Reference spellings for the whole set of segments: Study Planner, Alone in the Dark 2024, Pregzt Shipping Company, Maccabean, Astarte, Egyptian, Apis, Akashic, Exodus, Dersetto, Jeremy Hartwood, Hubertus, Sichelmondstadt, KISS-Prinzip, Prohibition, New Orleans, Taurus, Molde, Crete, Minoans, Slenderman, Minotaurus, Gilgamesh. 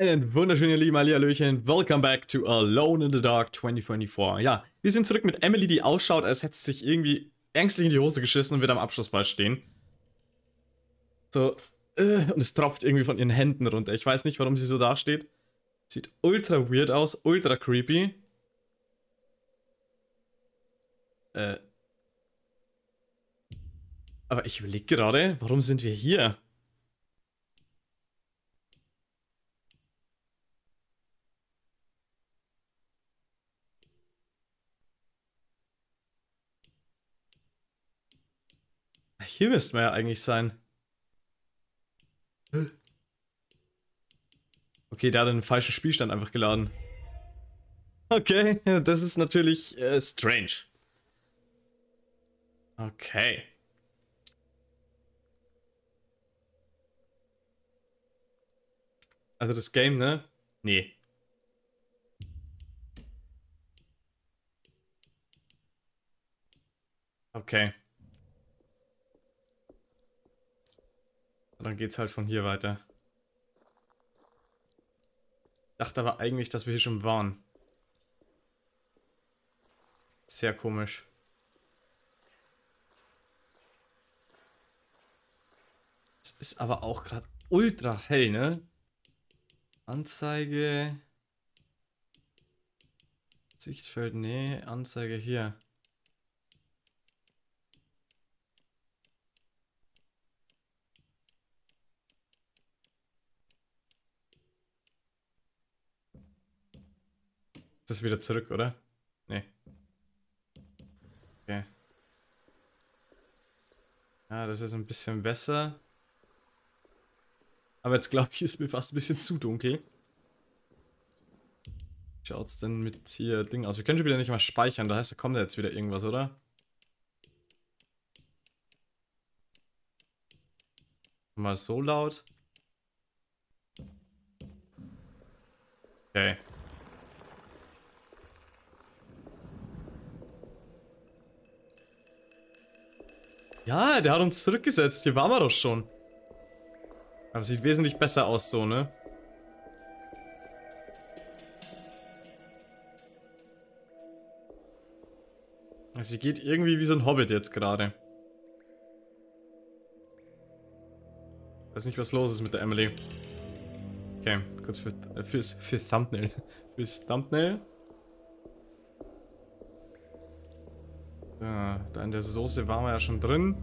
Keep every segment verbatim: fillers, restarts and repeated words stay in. Einen wunderschönen, ihr Lieben, Ali, Hallöchen. Welcome back to Alone in the Dark twenty twenty-four. Ja, wir sind zurück mit Emily, die ausschaut, als hätte sie sich irgendwie ängstlich in die Hose geschissen und wird am Abschlussball stehen. So, äh, und es tropft irgendwie von ihren Händen runter. Ich weiß nicht, warum sie so dasteht. Sieht ultra weird aus, ultra creepy. Äh. Aber ich überlege gerade, warum sind wir hier? Hier müssten wir ja eigentlich sein. Okay, der hat einen falschen Spielstand einfach geladen. Okay, das ist natürlich äh, strange. Okay. Also das Game, ne? Nee. Okay. Dann geht's halt von hier weiter. Dachte aber eigentlich, dass wir hier schon waren. Sehr komisch. Es ist aber auch gerade ultra hell, ne? Anzeige. Sichtfeld, nee, Anzeige hier. Das ist wieder zurück, oder? Nee. Okay. Ja, das ist ein bisschen besser. Aber jetzt glaube ich, ist mir fast ein bisschen zu dunkel. Wie schaut's denn mit hier Ding aus? Wir können schon wieder nicht mal speichern, da heißt, da kommt ja jetzt wieder irgendwas, oder? Mal so laut. Okay. Ja, der hat uns zurückgesetzt. Hier waren wir doch schon. Aber sieht wesentlich besser aus so, ne? Also sie geht irgendwie wie so ein Hobbit jetzt gerade. Weiß nicht, was los ist mit der Emily. Okay, kurz für, äh, fürs, für Thumbnail. Fürs Thumbnail. Da, da in der Soße waren wir ja schon drin.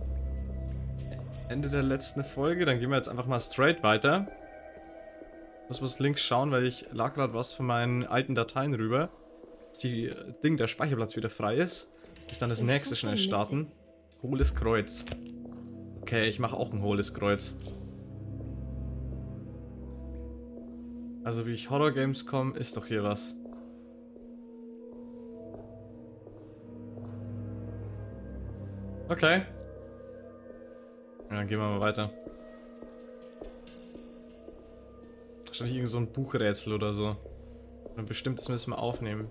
Ende der letzten Folge. Dann gehen wir jetzt einfach mal straight weiter. Muss bloß links schauen, weil ich lag gerade was von meinen alten Dateien rüber. Dass die Ding, der Speicherplatz wieder frei ist. Ich dann das ich nächste schnell starten. Hohles Kreuz. Okay, ich mache auch ein hohles Kreuz. Also wie ich Horror Games komme, ist doch hier was. Okay. Ja, dann gehen wir mal weiter. Wahrscheinlich irgend so ein Buchrätsel oder so. Ein bestimmtes müssen wir aufnehmen.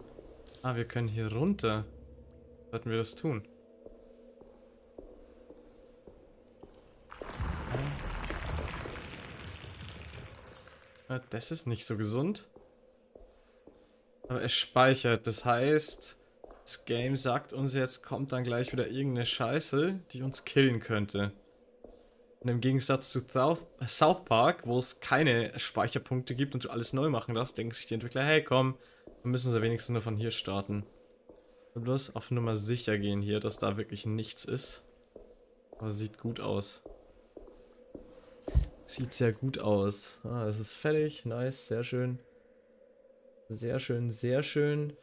Ah, wir können hier runter. Sollten wir das tun? Ja, das ist nicht so gesund. Aber es speichert, das heißt... Das Game sagt uns jetzt, kommt dann gleich wieder irgendeine Scheiße, die uns killen könnte. Und im Gegensatz zu South Park, wo es keine Speicherpunkte gibt und du alles neu machen lässt, denken sich die Entwickler, hey komm, wir müssen sie wenigstens nur von hier starten. Und bloß auf Nummer sicher gehen hier, dass da wirklich nichts ist. Aber sieht gut aus. Sieht sehr gut aus. Ah, es ist fertig, nice, sehr schön. Sehr schön, sehr schön.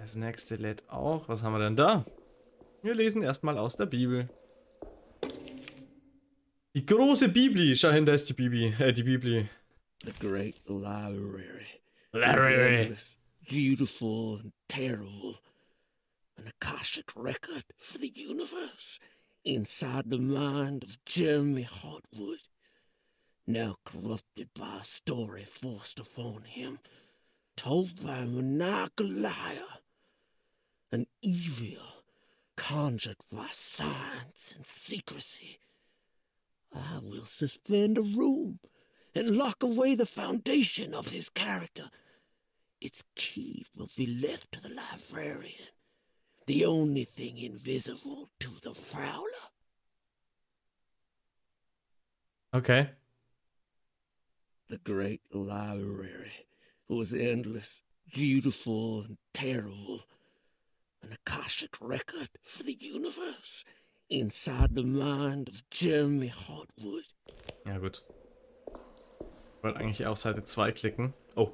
Das nächste lädt auch. Was haben wir denn da? Wir lesen erstmal aus der Bibel. Die große Bibli. Schau hin, da ist die Bibli. Äh, die Bibli. The great library. Library. Beautiful and terrible. An Akashic record for the universe. Inside the mind of Jeremy Hartwood. Now corrupted by a story forced upon him. Told by a maniacal liar. An evil conjured by science and secrecy, I will suspend a room and lock away the foundation of his character. Its key will be left to the librarian, the only thing invisible to the Prowler. Okay. The great library was endless, beautiful, and terrible. An Akashic record for the universe inside the mind of Jeremy Hartwood. Ja, gut. Ich wollte eigentlich auf Seite zwei klicken. Oh.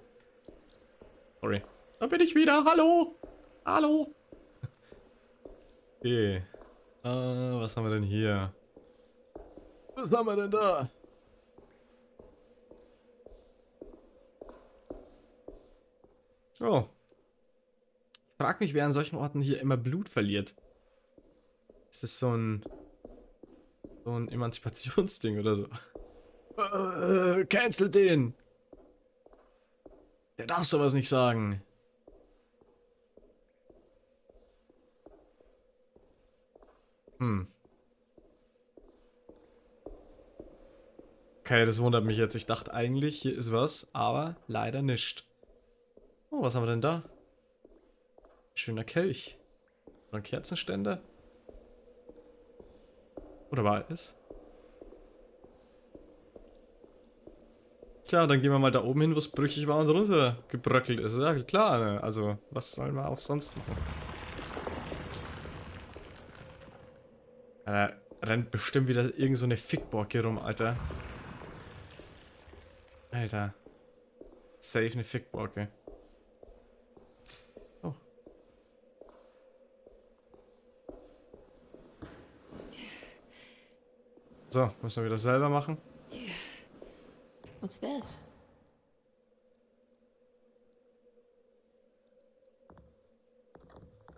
Sorry. Da bin ich wieder. Hallo. Hallo. Okay. Äh, was haben wir denn hier? Was haben wir denn da? Oh. Ich frag mich, wer an solchen Orten hier immer Blut verliert. Ist das so ein... so ein Emanzipationsding oder so? Äh, cancel den! Der darf sowas nicht sagen. Hm. Okay, das wundert mich jetzt. Ich dachte eigentlich, hier ist was, aber leider nicht. Oh, was haben wir denn da? Schöner Kelch. Oder Kerzenständer. Oder war es? Tja, dann gehen wir mal da oben hin, wo es brüchig war und runtergebröckelt ist. Ja, klar, ne? Also, was sollen wir auch sonst machen? Äh, rennt bestimmt wieder irgend so eine Fickborg hier rum, Alter. Alter. Safe eine Fickborg, ey. So, müssen wir wieder selber machen. What's this?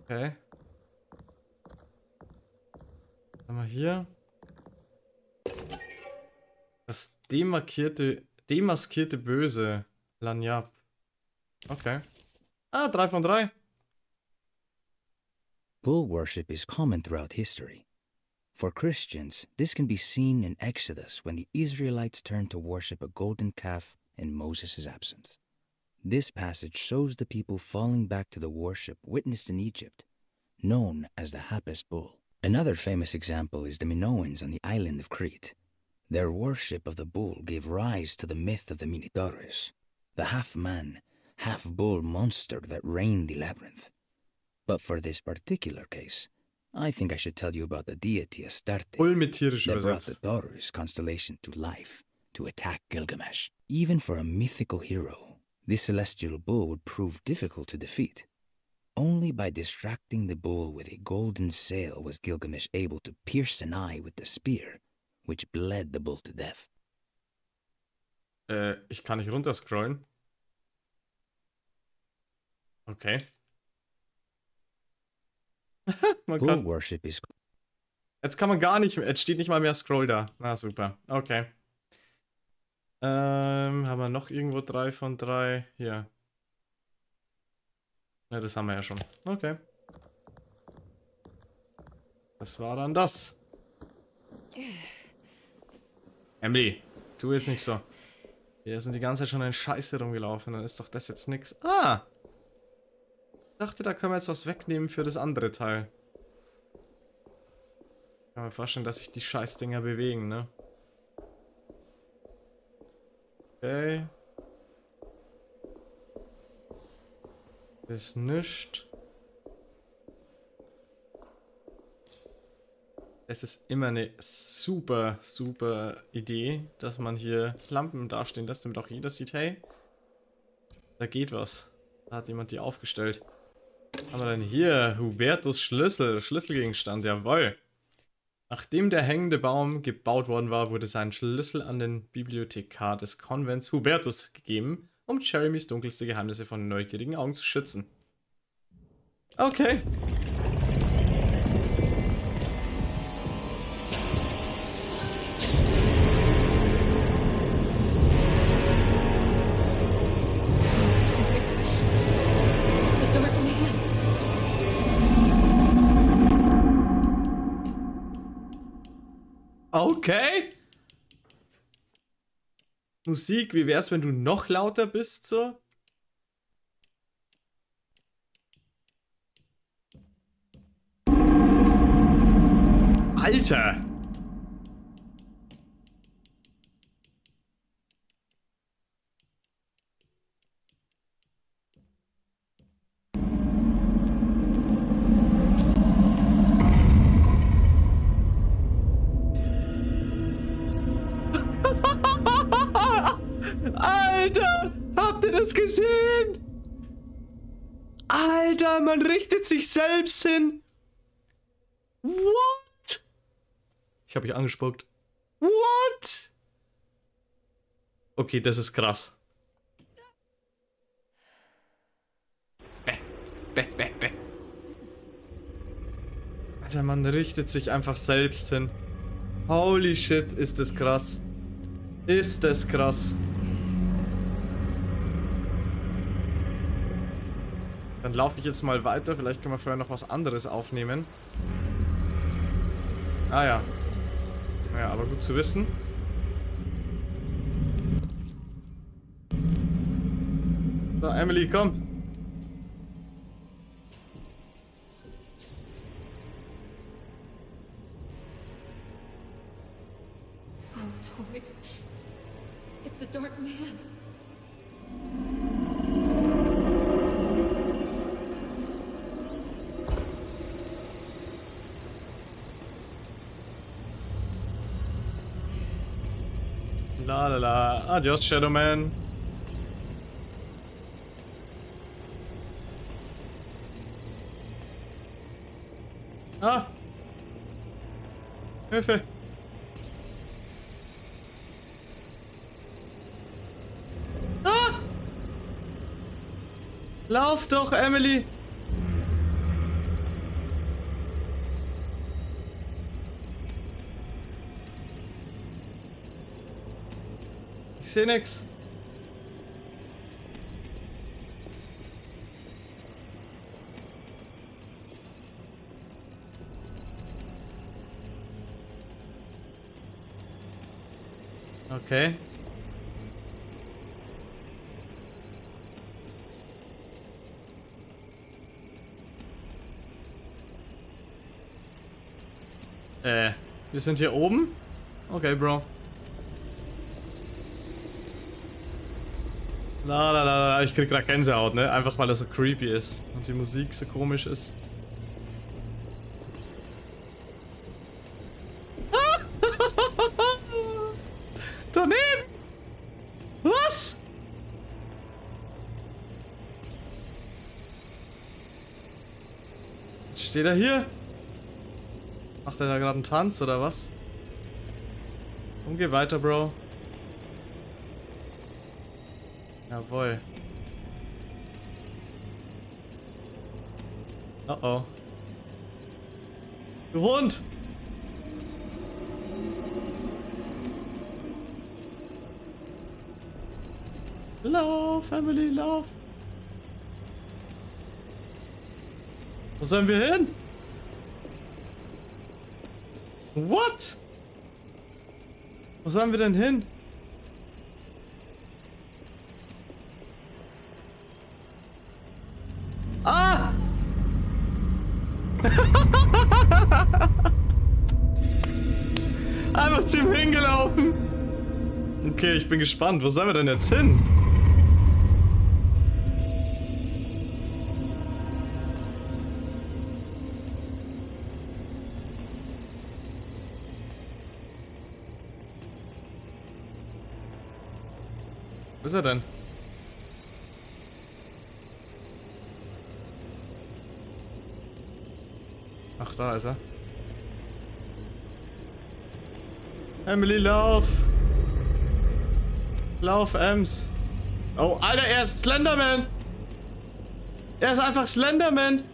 Okay. Haben wir hier das demarkierte, demaskierte Böse Lanyard. Okay. Ah, drei von drei. Bull worship is common throughout history. For Christians, this can be seen in Exodus when the Israelites turn to worship a golden calf in Moses' absence. This passage shows the people falling back to the worship witnessed in Egypt, known as the Apis bull. Another famous example is the Minoans on the island of Crete. Their worship of the bull gave rise to the myth of the Minotaurus, the half-man, half-bull monster that reigned the labyrinth. But for this particular case, I think I should tell you about the deity Astarte that brought the Taurus constellation to life to attack Gilgamesh. Even for a mythical hero, this celestial bull would prove difficult to defeat. Only by distracting the bull with a golden sail was Gilgamesh able to pierce an eye with the spear, which bled the bull to death. Äh, ich kann nicht runterscrollen. Okay. Man kann... Worship is... Jetzt kann man gar nicht mehr. Jetzt steht nicht mal mehr Scroll da. Na super. Okay. Ähm, haben wir noch irgendwo drei von drei? Hier. Ja, das haben wir ja schon. Okay. Das war dann das. Emily, tu jetzt nicht so. Wir sind die ganze Zeit schon in Scheiße rumgelaufen. Dann ist doch das jetzt nix. Ah! Ich dachte, da können wir jetzt was wegnehmen für das andere Teil. Ich kann mir vorstellen, dass sich die Scheißdinger bewegen, ne? Okay. Das ist nichts. Es ist immer eine super, super Idee, dass man hier Lampen dastehen lässt, damit auch jeder sieht, hey, da geht was. Da hat jemand die aufgestellt. Haben wir denn hier? Hubertus Schlüssel, Schlüsselgegenstand, jawohl. Nachdem der hängende Baum gebaut worden war, wurde sein Schlüssel an den Bibliothekar des Konvents Hubertus gegeben, um Jeremys dunkelste Geheimnisse von neugierigen Augen zu schützen. Okay. Okay. Musik, wie wär's, wenn du noch lauter bist, so? Alter! Alter, habt ihr das gesehen? Alter, man richtet sich selbst hin. What? Ich habe mich angespuckt. What? Okay, das ist krass. Bäh, bäh, bäh, bäh. Alter, man richtet sich einfach selbst hin. Holy shit, ist das krass. Ist das krass. Dann laufe ich jetzt mal weiter, vielleicht können wir vorher noch was anderes aufnehmen. Ah ja. Ja, aber gut zu wissen. So, Emily, komm. Oh no, it's, it's the dark man. La la la, adios Shadowman. Ah! Hilfe! Ah! Lauf doch, Emily! Ich sehe nix. Okay. Äh, wir sind hier oben? Okay, Bro. Na, na, na, na, ich krieg grad Gänsehaut, ne? Einfach weil das so creepy ist und die Musik so komisch ist. Daneben! Was? Steht er hier? Macht er da gerade einen Tanz oder was? Und geh weiter, Bro. Jawohl. Oh oh. Du Hund! Lauf, Emily, lauf! Wo sollen wir hin? What? Wo sollen wir denn hin? Einfach zu ihm hingelaufen. Okay, ich bin gespannt. Wo sollen wir denn jetzt hin? Wo ist er denn? Ach, da ist er. Emily, lauf! Lauf, Ems! Oh, Alter, er ist Slenderman! Er ist einfach Slenderman!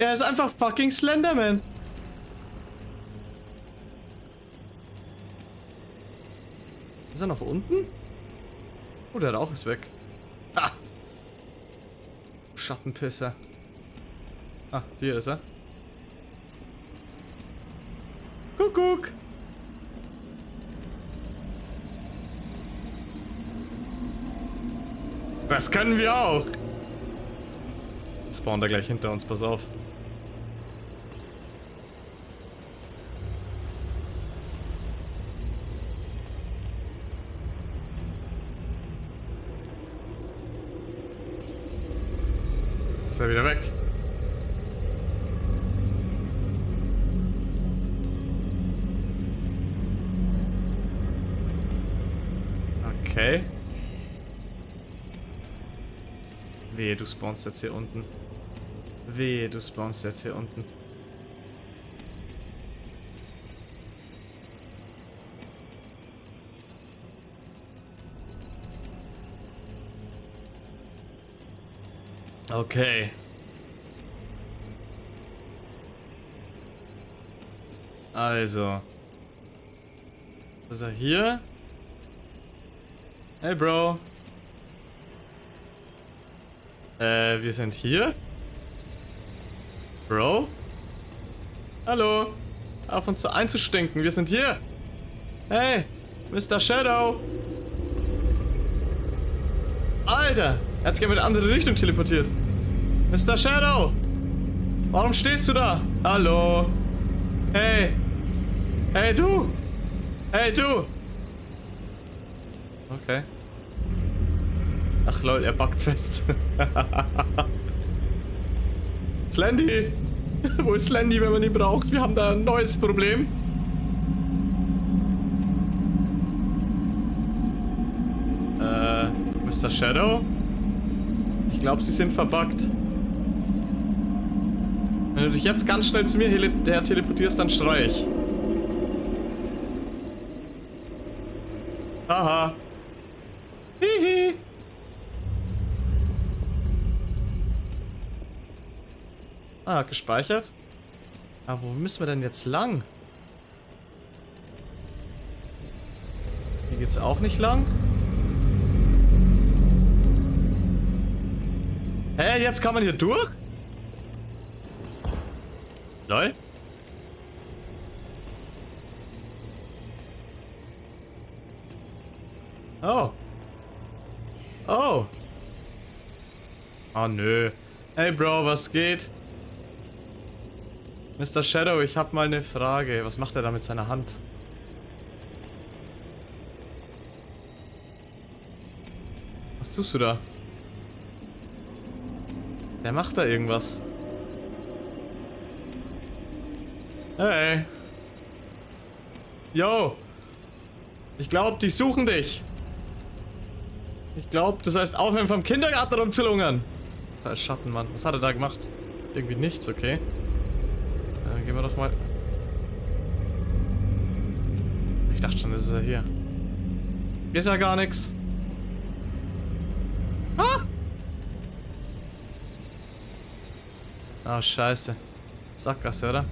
Er ist einfach fucking Slenderman! Ist er noch unten? Oh, der Rauch ist weg. Ah! Schattenpisser. Ah, hier ist er. Kuckuck! Das können wir auch! Spawnt er gleich hinter uns, pass auf. Ist er wieder weg? Okay. Wehe, du spawnst jetzt hier unten. Wehe, du spawnst jetzt hier unten. Okay. Also. Ist er hier? Hey, Bro. Äh, wir sind hier? Bro? Hallo? Auf uns einzustinken, wir sind hier! Hey, Mister Shadow! Alter! Er hat sich in eine andere Richtung teleportiert. Mister Shadow! Warum stehst du da? Hallo? Hey! Hey, du! Hey, du! Okay. Ach lol, er backt fest. Slendy! Wo ist Slendy, wenn man ihn braucht? Wir haben da ein neues Problem. Äh, Mister Shadow? Ich glaube, sie sind verbuggt. Wenn du dich jetzt ganz schnell zu mir her teleportierst, dann schreie ich. Haha. Hihi. Ah, gespeichert. Aber wo müssen wir denn jetzt lang? Hier geht's auch nicht lang. Hä, jetzt kann man hier durch? Lol. Oh. Oh. Ah, nö. Hey, Bro, was geht? Mister Shadow, ich hab mal eine Frage. Was macht er da mit seiner Hand? Was tust du da? Der macht da irgendwas. Hey. Yo. Ich glaube, die suchen dich. Ich glaube, das heißt aufhören vom Kindergarten rumzulungern. Da Schatten, Mann. Was hat er da gemacht? Irgendwie nichts, okay. Gehen wir doch mal. Ich dachte schon, das ist er hier. Hier ist ja gar nichts. Ah! Ah, scheiße. Sackgasse, oder?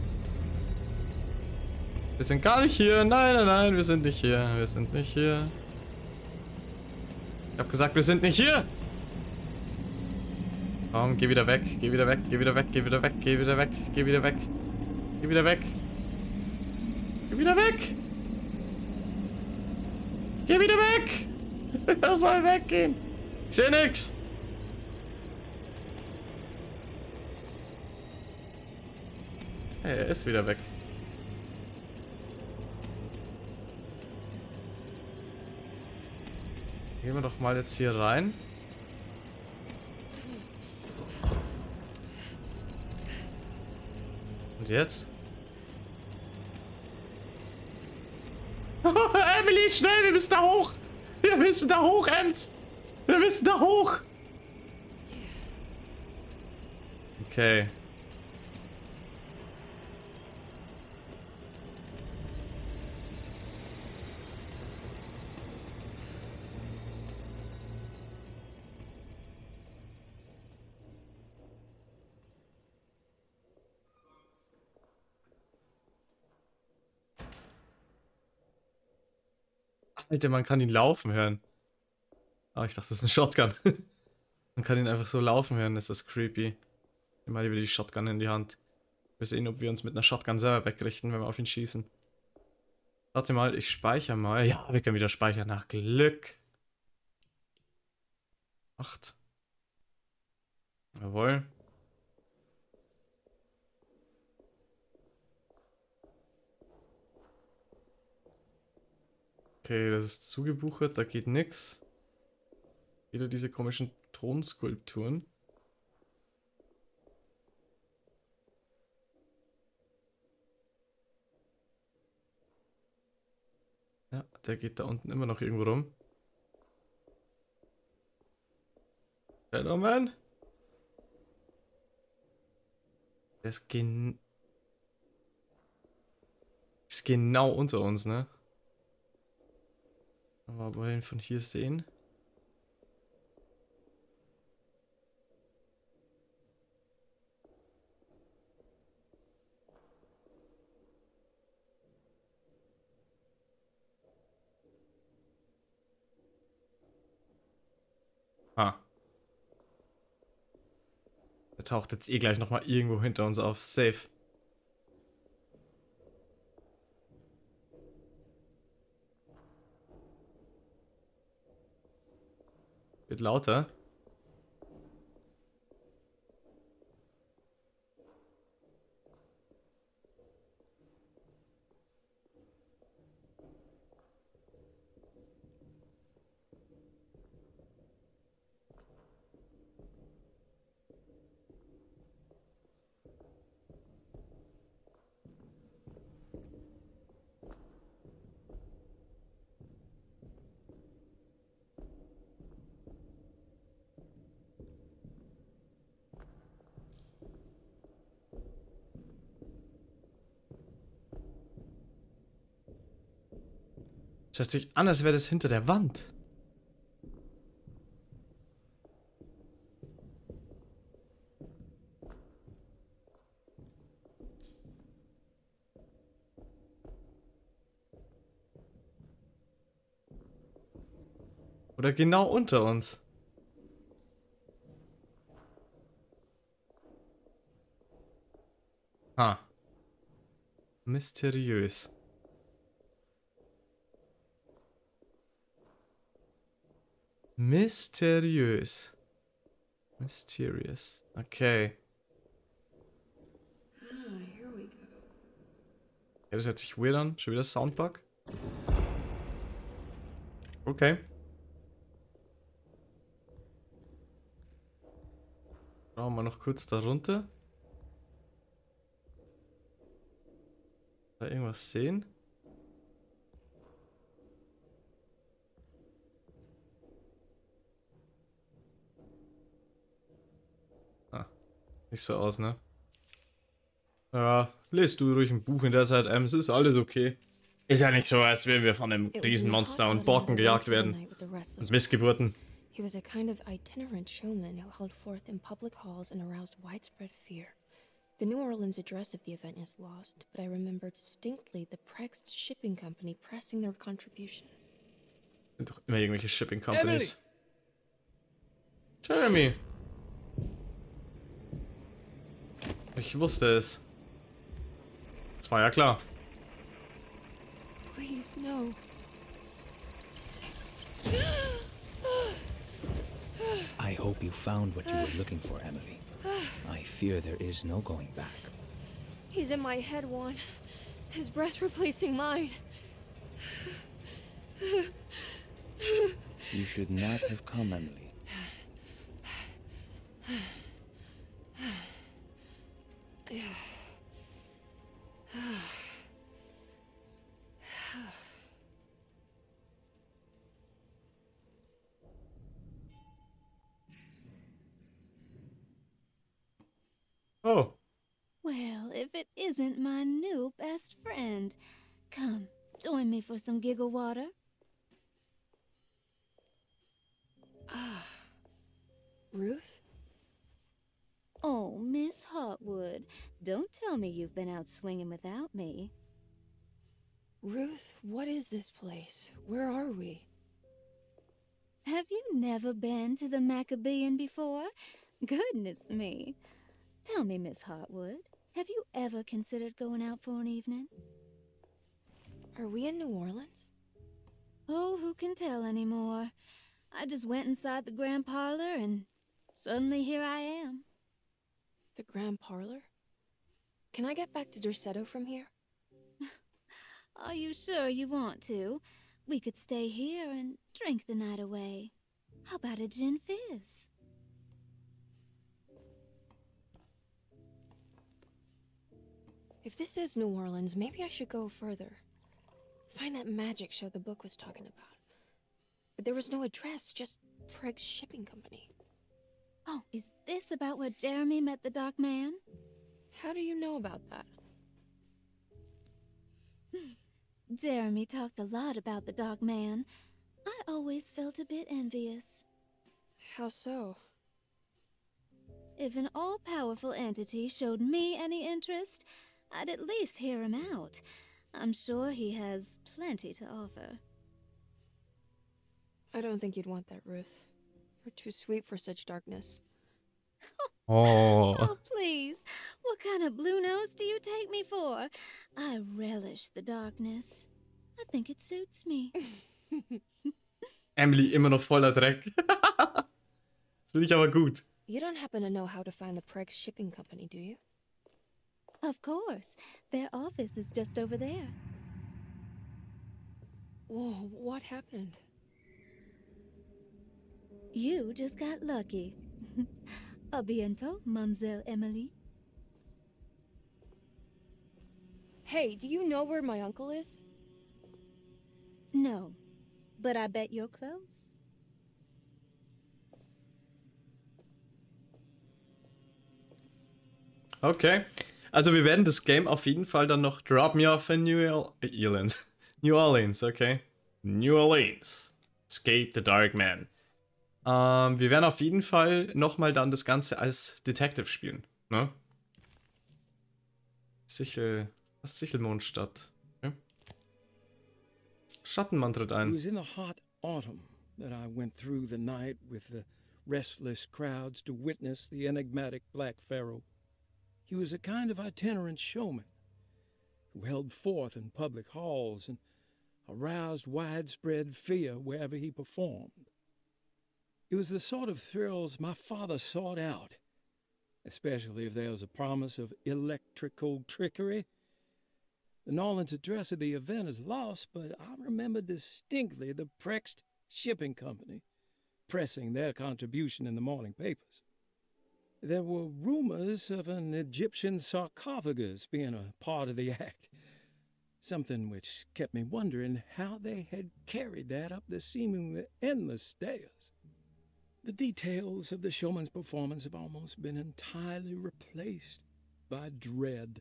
Wir sind gar nicht hier. Nein, nein, nein, wir sind nicht hier. Wir sind nicht hier. Ich hab gesagt, wir sind nicht hier. Komm, geh wieder weg. Geh wieder weg. Geh wieder weg. Geh wieder weg. Geh wieder weg. Geh wieder weg. Geh wieder weg. Geh wieder weg. Geh wieder weg. Er soll weggehen. Ich seh nix. Hey, er ist wieder weg. Gehen wir doch mal jetzt hier rein. Und jetzt? Emily, schnell, wir müssen da hoch! Wir müssen da hoch, Ems! Wir müssen da hoch! Okay. Alter, man kann ihn laufen hören. Ah, ich dachte, das ist ein Shotgun. Man kann ihn einfach so laufen hören, das ist creepy. Nimm mal lieber die Shotgun in die Hand. Wir sehen, ob wir uns mit einer Shotgun selber wegrichten, wenn wir auf ihn schießen. Warte mal, ich speichere mal. Ja, wir können wieder speichern. Nach Glück. Acht. Jawohl. Okay, das ist zugebuchert, da geht nichts. Wieder diese komischen Thronskulpturen. Ja, der geht da unten immer noch irgendwo rum. Slenderman? Das gen- ist genau unter uns, ne? Aber wir ihn von hier sehen. Ah. Der taucht jetzt eh gleich nochmal irgendwo hinter uns auf. Safe. Wird lauter. Schaut sich an, als wäre das hinter der Wand. Oder genau unter uns. Ha. Mysteriös. Mysteriös. Mysterious. Okay. Ja, das hört sich weird an. Schon wieder Soundbug. Okay. Schauen wir noch kurz da runter. Da irgendwas sehen? Nicht so aus, ne? Ja, lest du ruhig ein Buch in der Zeit, Ems, ist alles okay. Ist ja nicht so, als wären wir von einem Riesenmonster und Borken gejagt werden. Und Missgeburten. He was a kind of itinerant showman who held forth in public halls and aroused widespread fear. The New Orleans address of the event is lost, but I remember distinctly the Pregzt Shipping Company pressing their contribution. Sind doch immer irgendwelche Shipping Companies. Jeremy! Ich wusste es. Das war ja klar. Please, no. I hope you found what you were looking for, Emily. I fear there is no going back. He's in my head, Juan. His breath replacing mine. You should not have come, Emily. Oh. Well, if it isn't my new best friend. Come, join me for some giggle water. Ah. Ruth? Oh, Miss Hartwood, don't tell me you've been out swinging without me. Ruth, what is this place? Where are we? Have you never been to the Maccabean before? Goodness me. Tell me, Miss Hartwood, have you ever considered going out for an evening? Are we in New Orleans? Oh, who can tell anymore? I just went inside the grand parlor and suddenly here I am. The grand parlor? Can I get back to Dersetto from here? Are you sure you want to? We could stay here and drink the night away. How about a gin fizz? If this is New Orleans, maybe I should go further. Find that magic show the book was talking about. But there was no address, just Pregzt Shipping Company. Oh, is this about where Jeremy met the dark man? How do you know about that? Jeremy talked a lot about the dark man. I always felt a bit envious. How so? If an all-powerful entity showed me any interest, I'd at least hear him out. I'm sure he has plenty to offer. I don't think you'd want that, Ruth. You're too sweet for such darkness. Oh. Oh, please. What kind of blue nose do you take me for? I relish the darkness. I think it suits me. Emily, immer noch voller Dreck. Das finde ich aber gut. You don't happen to know how to find the Pregzt Shipping Company, do you? Of course. Their office is just over there. Whoa, what happened? You just got lucky. A bientôt, Mademoiselle Emily. Hey, do you know where my uncle is? No, but I bet you're close. Okay, also wir werden das Game auf jeden Fall dann noch drop me off in New Orleans. New Orleans, okay. New Orleans. Escape the Dark Man. Ähm, wir werden auf jeden Fall nochmal dann das Ganze als Detective spielen, ne? Sichel... was? Sichelmondstadt. Okay. Schattenmann tritt ein. It was in the hot autumn that I went through the night with the restless crowds to witness the enigmatic Black Pharaoh. He was a kind of itinerant showman who held forth in public halls and aroused widespread fear wherever he performed. It was the sort of thrills my father sought out, especially if there was a promise of electrical trickery. The Norland's address of the event is lost, but I remember distinctly the Pregzt Shipping Company pressing their contribution in the morning papers. There were rumors of an Egyptian sarcophagus being a part of the act, something which kept me wondering how they had carried that up the seemingly endless stairs. The details of the showman's performance have almost been entirely replaced by dread.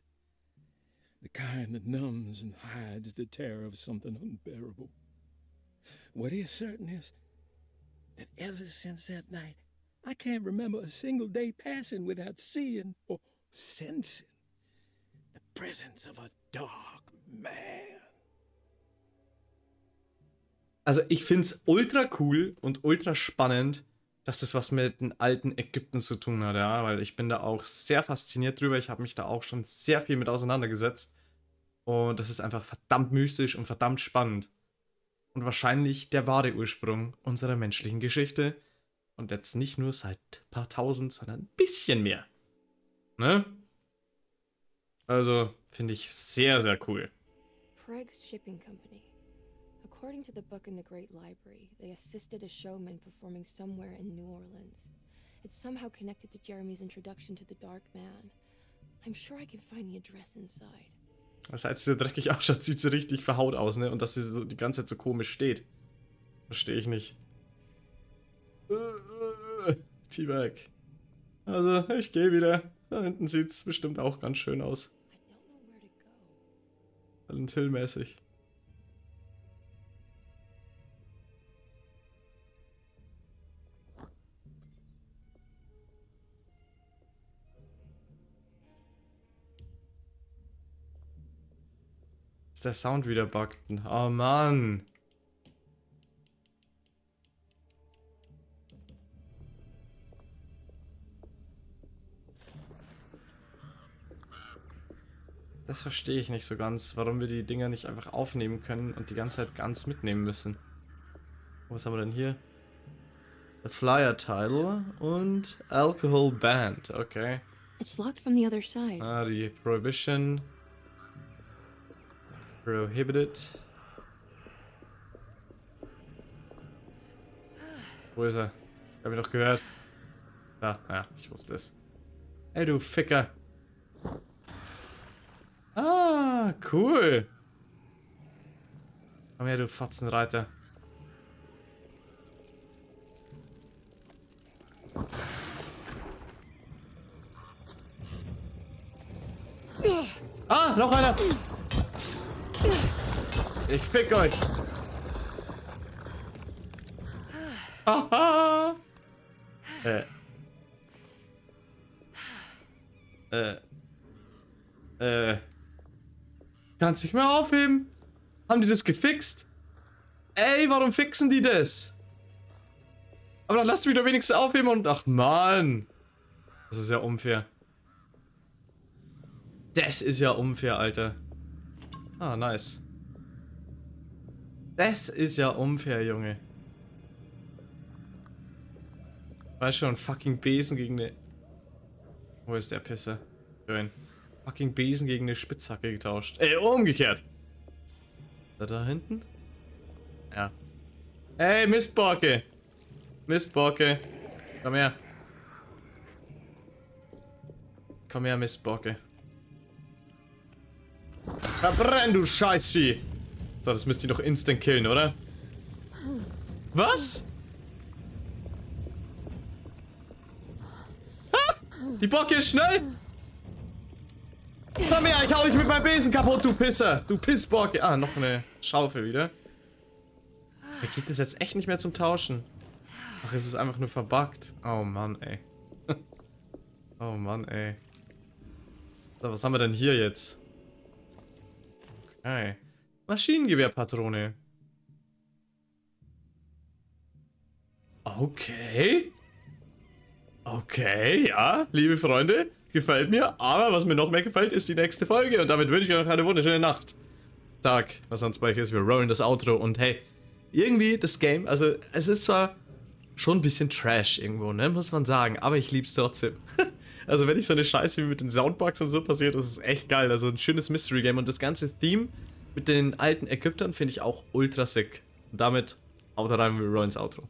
The kind that numbs and hides the terror of something unbearable. What is certain is that ever since that night, I can't remember a single day passing without seeing or sensing the presence of a dark man. Also ich find's ultra cool und ultra spannend, dass das was mit den alten Ägypten zu tun hat, ja, weil ich bin da auch sehr fasziniert drüber. Ich habe mich da auch schon sehr viel mit auseinandergesetzt. Und das ist einfach verdammt mystisch und verdammt spannend. Und wahrscheinlich der wahre Ursprung unserer menschlichen Geschichte. Und jetzt nicht nur seit ein paar tausend, sondern ein bisschen mehr. Ne? Also, finde ich sehr, sehr cool. Pregzt Shipping Company. According to the book in the Great Library, they assisted a showman performing somewhere in New Orleans. It's somehow connected to Jeremy's introduction to the Dark Man. I'm sure I can find the address inside. Das heißt, so dreckig ausschaut, sieht sie richtig verhaut aus, ne? Und dass sie so die ganze Zeit so komisch steht. Verstehe ich nicht. T-Bag. Also, ich gehe wieder. Da hinten sieht es bestimmt auch ganz schön aus. Silent Hill-mäßig. Der Sound wieder bugten. Oh Mann. Das verstehe ich nicht so ganz, warum wir die Dinger nicht einfach aufnehmen können und die ganze Zeit ganz mitnehmen müssen. Was haben wir denn hier? The Flyer Title und Alcohol Banned, okay. It's locked from the other side. Ah, die Prohibition. Prohibited. Wo ist er? Ich habe ihn doch gehört. Da, ja, ich wusste es. Ey, du Ficker. Ah, cool. Komm her, du Fotzenreiter. Ah, noch einer. Ich fick euch. Haha. Äh. Äh. Äh. Kannst nicht mehr aufheben. Haben die das gefixt? Ey, warum fixen die das? Aber dann lass mich doch wenigstens aufheben und... Ach, Mann. Das ist ja unfair. Das ist ja unfair, Alter. Ah, nice. Das ist ja unfair, Junge. Weißt schon, fucking Besen gegen eine... Wo ist der Pisser? Schön. Fucking Besen gegen eine Spitzhacke getauscht. Ey, umgekehrt. Da, da hinten? Ja. Ey, Mistborke. Mistborke. Komm her. Komm her, Mistborke. Verbrenn, du Scheißvieh. So, das müsst ihr doch instant killen, oder? Was? Ah, die Bocke ist schnell. Komm her, ich hau dich mit meinem Besen kaputt, du Pisser. Du Pissbocke. Ah, noch eine Schaufel wieder. Da geht das jetzt echt nicht mehr zum Tauschen. Ach, es ist einfach nur verbuggt. Oh Mann, ey. Oh Mann, ey. So, was haben wir denn hier jetzt? Okay. Maschinengewehrpatrone. Okay. Okay, ja, liebe Freunde. Gefällt mir, aber was mir noch mehr gefällt, ist die nächste Folge. Und damit wünsche ich euch noch eine wunderschöne Nacht. Tag, was sonst bei euch ist. Wir rollen das Outro und hey, irgendwie das Game, also es ist zwar schon ein bisschen Trash irgendwo, ne, muss man sagen, aber ich lieb's trotzdem. Also wenn ich so eine Scheiße wie mit den Soundbugs und so passiert, das ist echt geil. Also ein schönes Mystery-Game und das ganze Theme mit den alten Ägyptern finde ich auch ultra sick. Und damit haut rein, wir rollen das Outro.